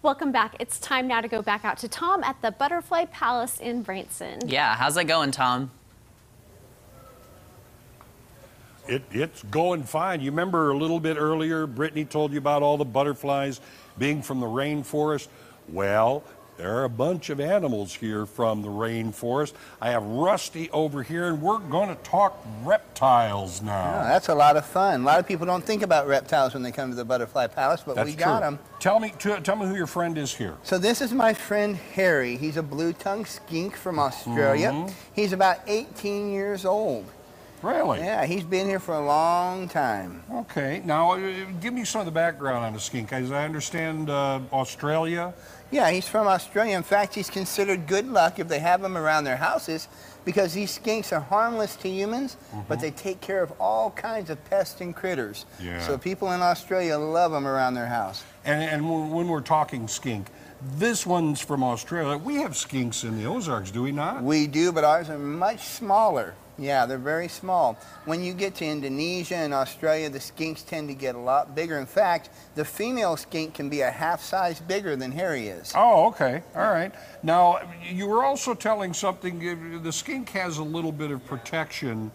Welcome back. It's time now to go back out to Tom at the Butterfly Palace in Branson. Yeah, how's that going, Tom? It's going fine. You remember a little bit earlier, Brittany told you about all the butterflies being from the rainforest? Well, there are a bunch of animals here from the rainforest. I have Rusty over here, and we're going to talk reptiles now. Oh, that's a lot of fun. A lot of people don't think about reptiles when they come to the Butterfly Palace, but we got them. Tell me who your friend is here. So this is my friend Harry. He's a blue-tongued skink from Australia. He's about 18 years old. Really? Yeah, he's been here for a long time. Okay. Now, give me some of the background on the skink. As I understand, Australia? Yeah, he's from Australia. In fact, he's considered good luck if they have him around their houses because these skinks are harmless to humans, but they take care of all kinds of pests and critters. Yeah. So people in Australia love them around their house. And when we're talking skink, this one's from Australia. We have skinks in the Ozarks, do we not? We do, but ours are much smaller. Yeah, they're very small. When you get to Indonesia and Australia, the skinks tend to get a lot bigger. In fact, the female skink can be a half size bigger than Harry is. Oh, okay. All right. Now, you were also telling something. The skink has a little bit of protection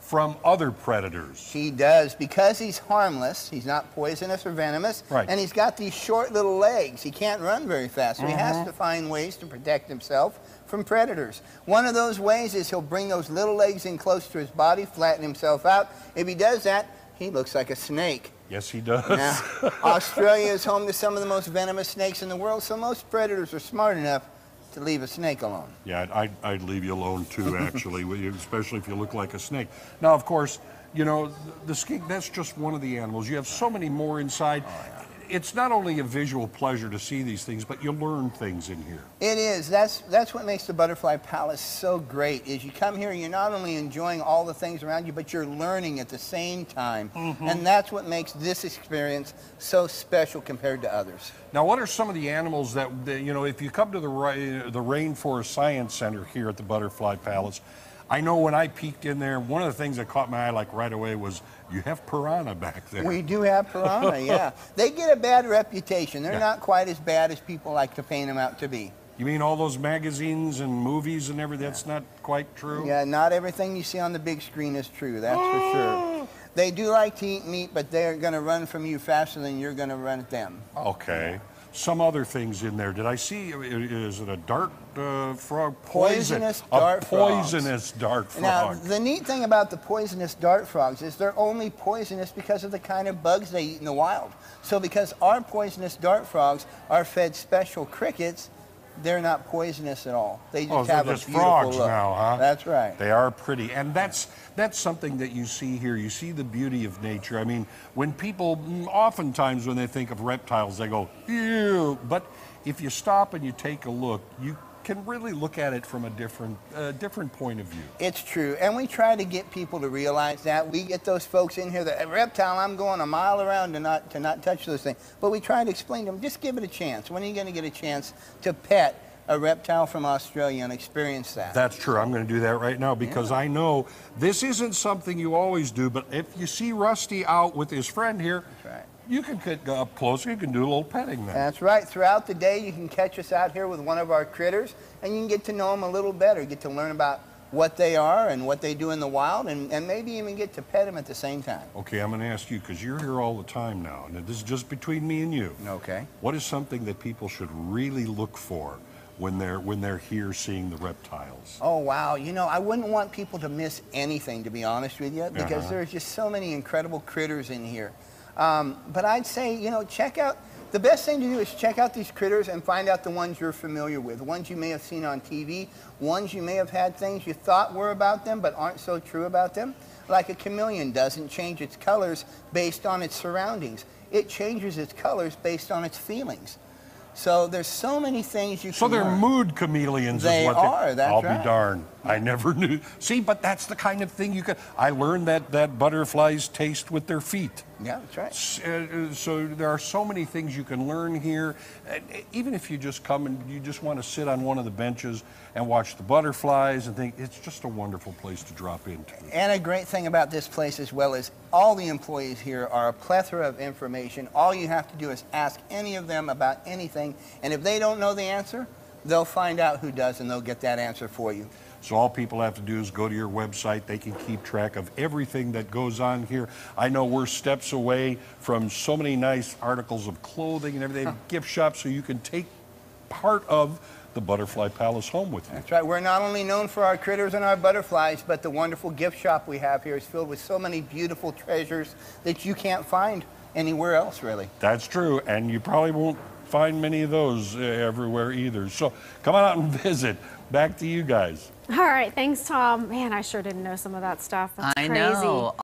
from other predators. He does, because he's harmless. He's not poisonous or venomous, and he's got these short little legs. He can't run very fast, so he has to find ways to protect himself from predators. One of those ways is he'll bring those little legs in close to his body, flatten himself out. If he does that, he looks like a snake. Yes, he does. Now, Australia is home to some of the most venomous snakes in the world, so most predators are smart enough to leave a snake alone. Yeah, I'd leave you alone too, actually, especially if you look like a snake. Now, of course, you know, the skink, that's just one of the animals. You have so many more inside. Oh, yeah. It's not only a visual pleasure to see these things, but you learn things in here. It is. That's what makes the Butterfly Palace so great, is you come here, you're not only enjoying all the things around you, but you're learning at the same time. And that's what makes this experience so special compared to others. Now, what are some of the animals that, you know, if you come to the Rainforest Science Center here at the Butterfly Palace, I know when I peeked in there, one of the things that caught my eye like right away was you have piranha back there. We do have piranha, yeah. They get a bad reputation. They're not quite as bad as people like to paint them out to be. You mean all those magazines and movies and everything, that's not quite true? Yeah, not everything you see on the big screen is true, that's for sure. They do like to eat meat, but they're going to run from you faster than you're going to run at them. Okay. Some other things in there. Did I see, is it a dart frog? Poisonous dart frogs. A poisonous dart frog. Now, the neat thing about the poisonous dart frogs is they're only poisonous because of the kind of bugs they eat in the wild. So because our poisonous dart frogs are fed special crickets, they're not poisonous at all. They just have a beautiful frogs look. Now, huh? That's right. They are pretty, and that's something that you see here. You see the beauty of nature. I mean, when people oftentimes when they think of reptiles, they go ew. But if you stop and you take a look, you can really look at it from a different point of view. It's true, and we try to get people to realize that. We get those folks in here that a reptile, I'm going a mile around to not touch those things. But we try to explain to them, just give it a chance. When are you going to get a chance to pet a reptile from Australia and experience that? That's true. I'm going to do that right now because I know this isn't something you always do. But if you see Rusty out with his friend here, you can get up closer, you can do a little petting then. That's right. Throughout the day, you can catch us out here with one of our critters, and you can get to know them a little better, get to learn about what they are and what they do in the wild, and maybe even get to pet them at the same time. Okay, I'm going to ask you, because you're here all the time now, and this is just between me and you. Okay. What is something that people should really look for when they're here seeing the reptiles? Oh, wow. You know, I wouldn't want people to miss anything, to be honest with you, because there's just so many incredible critters in here. But I'd say, you know, check out, the best thing to do is check out these critters and find out the ones you're familiar with, ones you may have seen on TV, ones you may have had things you thought were about them but aren't so true about them. Like a chameleon doesn't change its colors based on its surroundings. It changes its colors based on its feelings. So there's so many things you can learn. So they're mood chameleons is what they are. That's right. I'll be darned. I never knew. See, but that's the kind of thing you can, I learned that butterflies taste with their feet. Yeah, that's right. So there are so many things you can learn here. Even if you just come and you just want to sit on one of the benches and watch the butterflies and think, it's just a wonderful place to drop into. And a great thing about this place as well is all the employees here are a plethora of information. All you have to do is ask any of them about anything, and if they don't know the answer, they'll find out who does and they'll get that answer for you. So all people have to do is go to your website. They can keep track of everything that goes on here. I know we're steps away from so many nice articles of clothing and everything, gift shops, so you can take part of the Butterfly Palace home with you. That's right. We're not only known for our critters and our butterflies, but the wonderful gift shop we have here is filled with so many beautiful treasures that you can't find anywhere else, really. That's true, and you probably won't find many of those everywhere either. So come on out and visit. Back to you guys. All right, thanks, Tom. Man, I sure didn't know some of that stuff. That's crazy. I know.